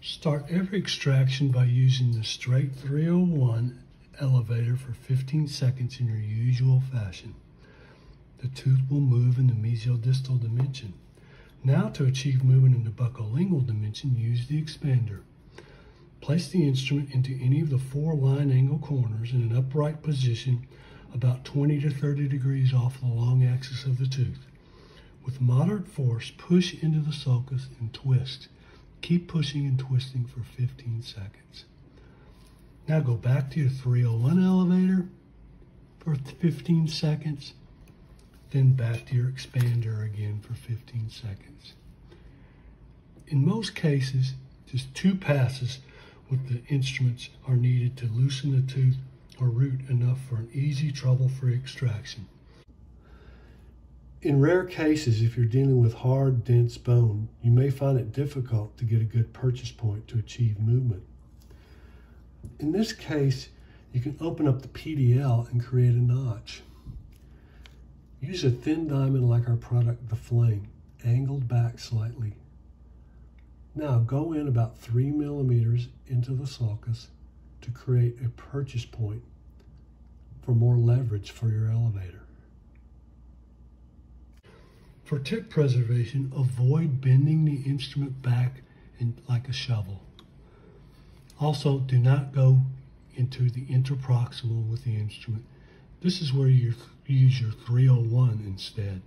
Start every extraction by using the straight 301 elevator for 15 seconds in your usual fashion. The tooth will move in the mesiodistal dimension. Now, to achieve movement in the buccolingual dimension, use the expander. Place the instrument into any of the four line angle corners in an upright position about 20 to 30 degrees off the long axis of the tooth. With moderate force, push into the sulcus and twist. Keep pushing and twisting for 15 seconds. Now go back to your 301 elevator for 15 seconds, then back to your expander again for 15 seconds. In most cases, just two passes with the instruments are needed to loosen the tooth or root enough for an easy, trouble-free extraction. In rare cases, if you're dealing with hard, dense bone, you may find it difficult to get a good purchase point to achieve movement. In this case, you can open up the PDL and create a notch. Use a thin diamond like our product, the Flame, angled back slightly. Now go in about 3 millimeters into the sulcus to create a purchase point for more leverage for your elevator. For tip preservation, avoid bending the instrument back like a shovel. Also, do not go into the interproximal with the instrument. This is where you use your 301 instead.